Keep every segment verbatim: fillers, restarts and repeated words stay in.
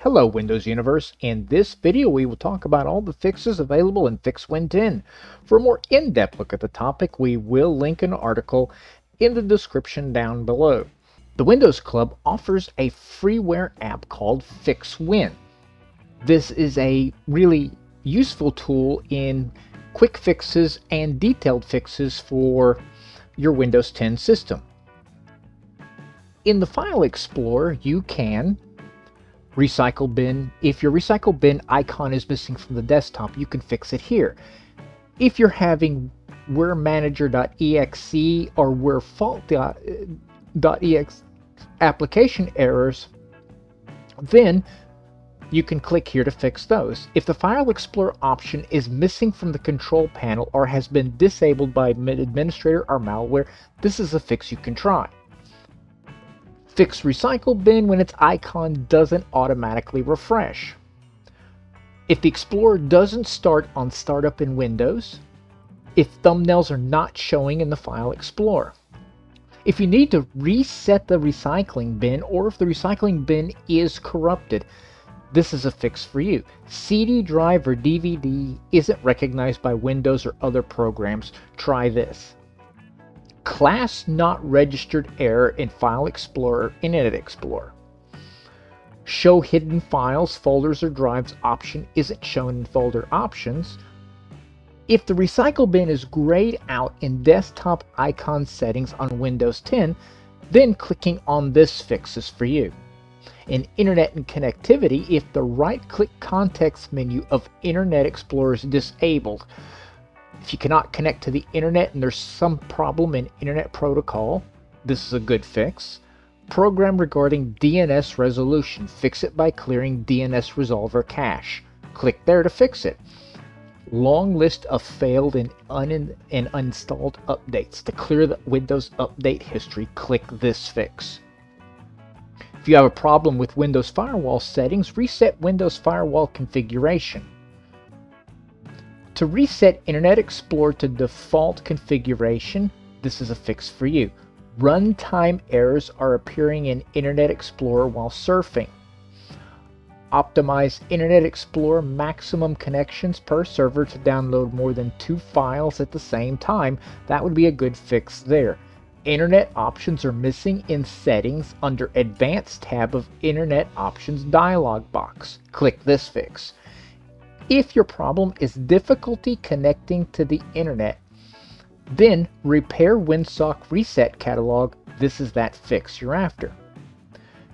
Hello Windows Universe. In this video we will talk about all the fixes available in FixWin ten. For a more in-depth look at the topic, we will link an article in the description down below. The Windows Club offers a freeware app called FixWin. This is a really useful tool in quick fixes and detailed fixes for your Windows ten system. In the File Explorer, you can recycle bin. If your recycle bin icon is missing from the desktop, you can fix it here. If you're having WhereManager dot E X E or WhereFault dot E X E application errors, then you can click here to fix those. If the File Explorer option is missing from the control panel or has been disabled by an administrator or malware, this is a fix you can try. Fix Recycle Bin when its icon doesn't automatically refresh. If the Explorer doesn't start on startup in Windows. If thumbnails are not showing in the File Explorer. If you need to reset the recycling bin, or if the recycling bin is corrupted, this is a fix for you. C D drive or D V D isn't recognized by Windows or other programs. Try this. Class not registered error in File Explorer, Internet Explorer. Show hidden files, folders, or drives option isn't shown in folder options. If the recycle bin is grayed out in desktop icon settings on Windows ten, then clicking on this fix is for you. In Internet and Connectivity, if the right-click context menu of Internet Explorer is disabled, if you cannot connect to the internet and there's some problem in internet protocol, this is a good fix. Program regarding D N S resolution. Fix it by clearing D N S resolver cache. Click there to fix it. Long list of failed and, un and uninstalled updates. To clear the Windows update history, click this fix. If you have a problem with Windows firewall settings, reset Windows firewall configuration. To reset Internet Explorer to default configuration, this is a fix for you. Runtime errors are appearing in Internet Explorer while surfing. Optimize Internet Explorer maximum connections per server to download more than two files at the same time. That would be a good fix there. Internet options are missing in Settings under Advanced tab of Internet Options dialog box. Click this fix. If your problem is difficulty connecting to the internet, then repair Winsock reset catalog. This is that fix you're after.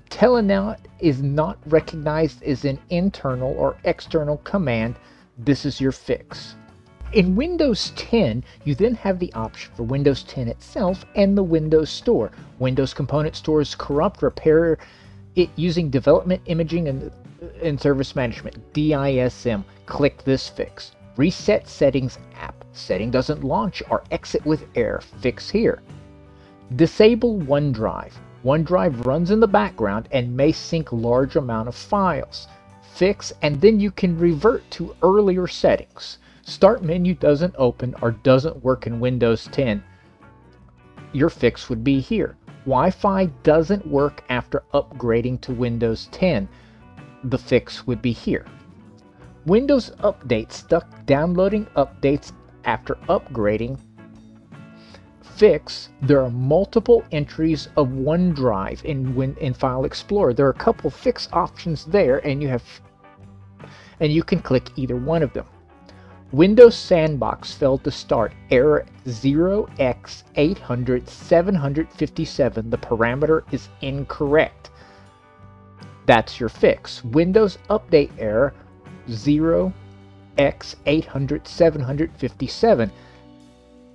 Telnet is not recognized as an internal or external command. This is your fix. In Windows ten, you then have the option for Windows ten itself and the Windows Store. Windows Component Store is corrupt. Repair it using Development Imaging and in Service Management, D I S M. Click this fix. Reset Settings app. Setting doesn't launch or exit with error. Fix here. Disable OneDrive. OneDrive runs in the background and may sync large amount of files. Fix, and then you can revert to earlier settings. Start menu doesn't open or doesn't work in Windows ten. Your fix would be here. Wi-Fi doesn't work after upgrading to Windows ten. The fix would be here. Windows Update stuck downloading updates after upgrading. Fix, there are multiple entries of OneDrive in, in File Explorer. There are a couple fix options there, and you have and you can click either one of them. Windows Sandbox failed to start. Error zero x eight hundred seven fifty-seven. The parameter is incorrect. That's your fix. Windows Update error zero x eight hundred seven fifty-seven.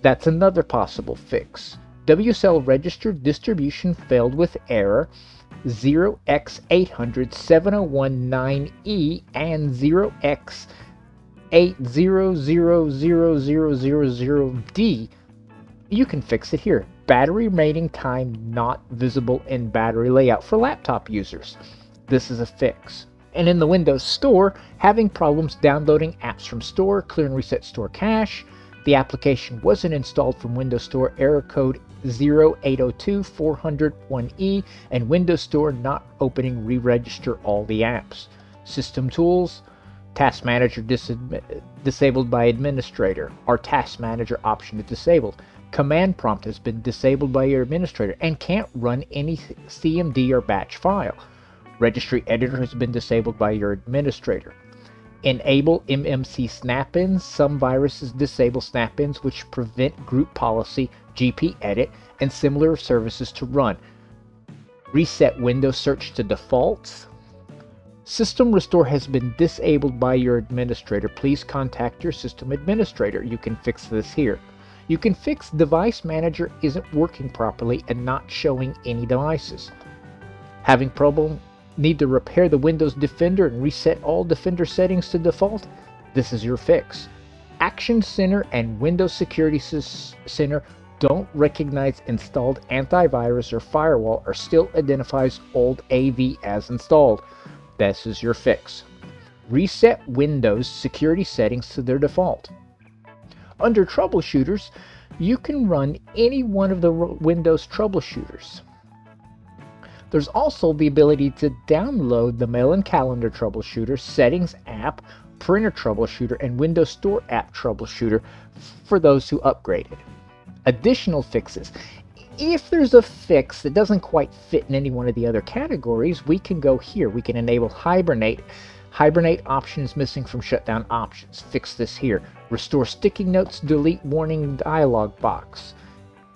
That's another possible fix. W S L registered distribution failed with error zero x eight hundred seven oh one nine E and zero x eight hundred thousand D. You can fix it here. Battery remaining time not visible in battery layout for laptop users. This is a fix. and in the Windows Store, having problems downloading apps from store, clear and reset store cache. The application wasn't installed from Windows Store, error code zero eight zero two four zero zero one E, and Windows Store not opening, re-register all the apps. System tools, Task Manager dis disabled by administrator, or Task Manager option is disabled. Command prompt has been disabled by your administrator and can't run any C M D or batch file. Registry editor has been disabled by your administrator. Enable M M C snap-ins. Some viruses disable snap-ins which prevent group policy, G P edit, and similar services to run. Reset window search to defaults. System restore has been disabled by your administrator. Please contact your system administrator. You can fix this here. You can fix device manager isn't working properly and not showing any devices. Having problem, need to repair the Windows Defender and reset all Defender settings to default? This is your fix. Action Center and Windows Security Center don't recognize installed antivirus or firewall, or still identifies old A V as installed. This is your fix. Reset Windows security settings to their default. Under troubleshooters, you can run any one of the Windows troubleshooters. There's also the ability to download the Mail and Calendar Troubleshooter, Settings App, Printer Troubleshooter, and Windows Store App Troubleshooter for those who upgraded. Additional fixes. If there's a fix that doesn't quite fit in any one of the other categories, we can go here. We can enable Hibernate. Hibernate option is missing from Shutdown options. Fix this here. Restore sticky notes, delete warning dialog box.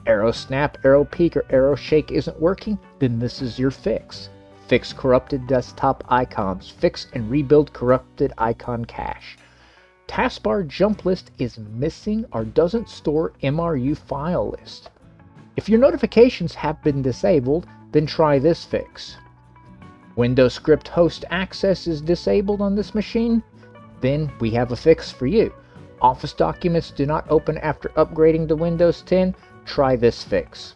Arrow snap, arrow peek, or arrow shake isn't working, then this is your fix. Fix corrupted desktop icons. Fix and rebuild corrupted icon cache. Taskbar jump list is missing or doesn't store M R U file list. If your notifications have been disabled, then try this fix. Windows script host access is disabled on this machine, then we have a fix for you. Office documents do not open after upgrading to Windows ten. Try this fix.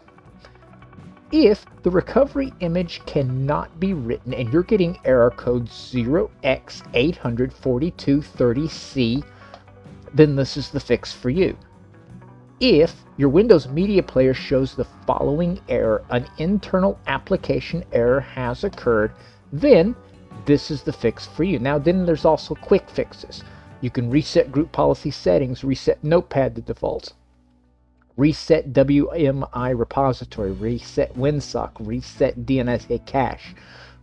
If the recovery image cannot be written and you're getting error code zero x eight hundred forty-two thirty C, then this is the fix for you. If your Windows Media Player shows the following error, an internal application error has occurred, then this is the fix for you. Now then there's also quick fixes. You can reset group policy settings, reset Notepad to defaults, reset W M I repository, reset Winsock, reset D N S A cache,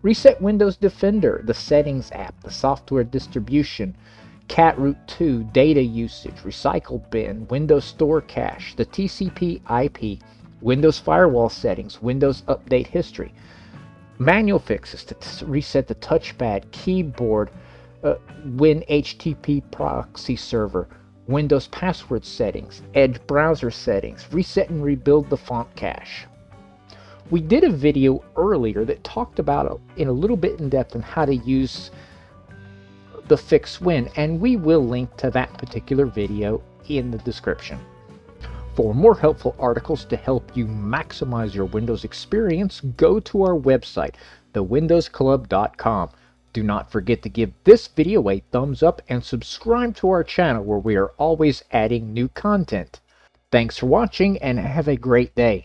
reset Windows Defender, the Settings app, the software distribution, cat root two, data usage, recycle bin, Windows Store cache, the T C P I P, Windows firewall settings, Windows update history, manual fixes to reset the touchpad, keyboard, uh, Win H T T P proxy server, Windows password settings, Edge browser settings, reset and rebuild the font cache. We did a video earlier that talked about in a little bit in depth on how to use the FixWin, and we will link to that particular video in the description. For more helpful articles to help you maximize your Windows experience, go to our website, the windows club dot com. Do not forget to give this video a thumbs up and subscribe to our channel where we are always adding new content. Thanks for watching and have a great day.